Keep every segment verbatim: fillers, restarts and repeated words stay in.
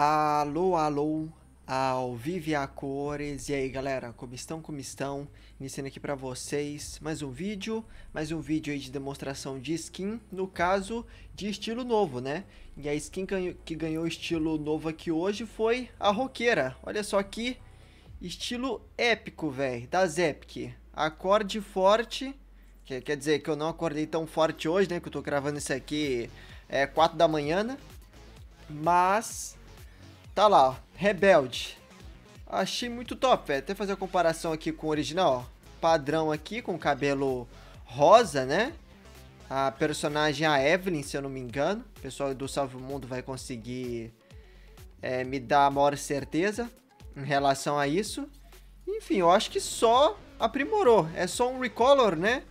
Alô, alô, ao Vive a Cores, e aí galera, como estão, como estão? Iniciando aqui pra vocês mais um vídeo, mais um vídeo aí de demonstração de skin, no caso, de estilo novo, né? E a skin que ganhou estilo novo aqui hoje foi a roqueira, olha só aqui, estilo épico, velho, das Epic, acorde forte, que quer dizer que eu não acordei tão forte hoje, né, que eu tô gravando isso aqui é quatro da manhã, né? Mas... tá lá, ó, Rebelde. Achei muito top, véio. Até fazer a comparação aqui com o original, ó. Padrão aqui, com cabelo rosa, né? A personagem, a Evelyn, se eu não me engano. O pessoal do Salve Mundo vai conseguir é, me dar a maior certeza em relação a isso. Enfim, eu acho que só aprimorou. É só um recolor, né?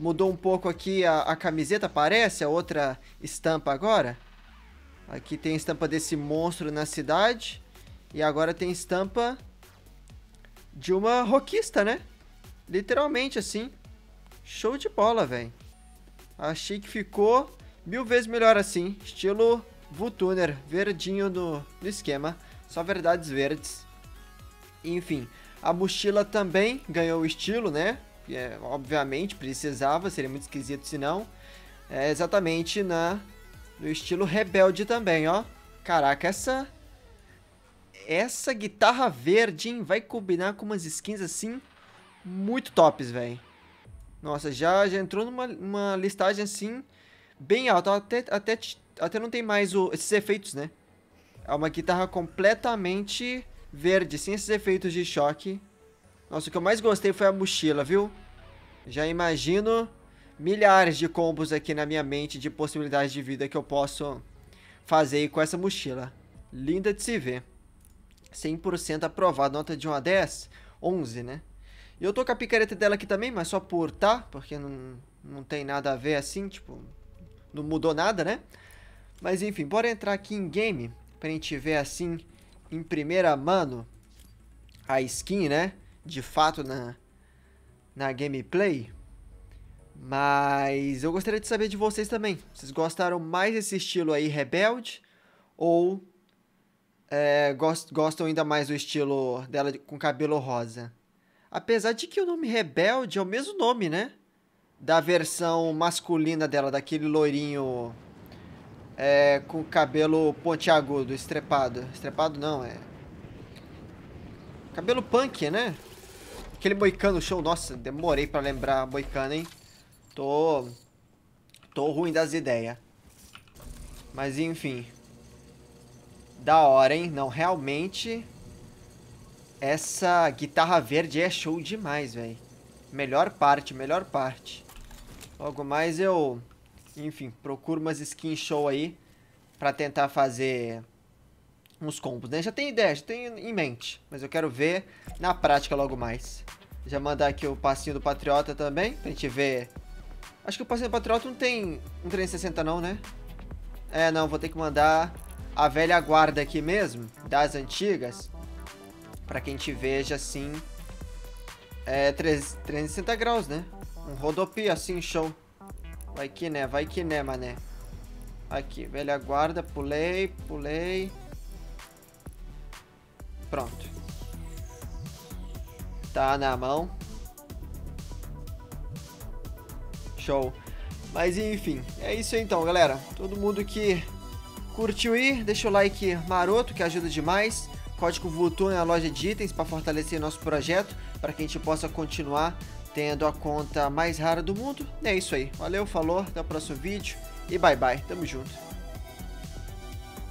Mudou um pouco aqui a, a camiseta, parece. A outra estampa agora. Aqui tem a estampa desse monstro na cidade. E agora tem estampa de uma roquista, né? Literalmente, assim. Show de bola, velho. Achei que ficou mil vezes melhor assim. Estilo Vutuner. Verdinho no, no esquema. Só verdades verdes. Enfim. A mochila também ganhou o estilo, né? É, obviamente, precisava. Seria muito esquisito se não. É exatamente na... no estilo Rebelde também, ó. Caraca, essa... essa guitarra verde, hein? Vai combinar com umas skins, assim, muito tops, velho. Nossa, já, já entrou numa uma listagem, assim, bem alta. Até, até, até não tem mais o, esses efeitos, né? É uma guitarra completamente verde, sem esses efeitos de choque. Nossa, o que eu mais gostei foi a mochila, viu? Já imagino... milhares de combos aqui na minha mente de possibilidades de vida que eu posso fazer com essa mochila. Linda de se ver. cem por cento aprovado. Nota de um a dez? onze, né? E eu tô com a picareta dela aqui também, mas só por tá, porque não, não tem nada a ver assim, tipo... não mudou nada, né? Mas enfim, bora entrar aqui em game pra gente ver assim, em primeira mano, a skin, né? De fato na, na gameplay... mas eu gostaria de saber de vocês também. Vocês gostaram mais desse estilo aí, Rebelde? Ou é, gost, gostam ainda mais do estilo dela com cabelo rosa? Apesar de que o nome Rebelde é o mesmo nome, né? Da versão masculina dela, daquele loirinho é, com cabelo pontiagudo, estrepado. Estrepado não, é... cabelo punk, né? Aquele moicano show. Nossa, demorei pra lembrar moicano, hein? Tô... tô ruim das ideias. Mas, enfim. Da hora, hein? Não, realmente... essa guitarra verde é show demais, velho. Melhor parte, melhor parte. Logo mais eu... enfim, procuro umas skins show aí. Pra tentar fazer... uns combos, né? Já tem ideia, já tem em mente. Mas eu quero ver na prática logo mais. Já mandar aqui o passinho do Patriota também, pra gente ver... acho que o passeio do Patriota não tem um trezentos e sessenta não, né? É, não, vou ter que mandar a velha guarda aqui mesmo, das antigas, pra que a gente veja, assim, é, trezentos e sessenta graus, né? Um rodopio, assim, show. Vai que né, vai que né, mané. Aqui, velha guarda, pulei, pulei. Pronto. Tá na mão. Show. Mas enfim, é isso então, galera. Todo mundo que curtiu aí, deixa o like maroto, que ajuda demais. Código Vutuner na loja de itens para fortalecer nosso projeto, para que a gente possa continuar tendo a conta mais rara do mundo. E é isso aí. Valeu, falou, até o próximo vídeo e bye bye. Tamo junto.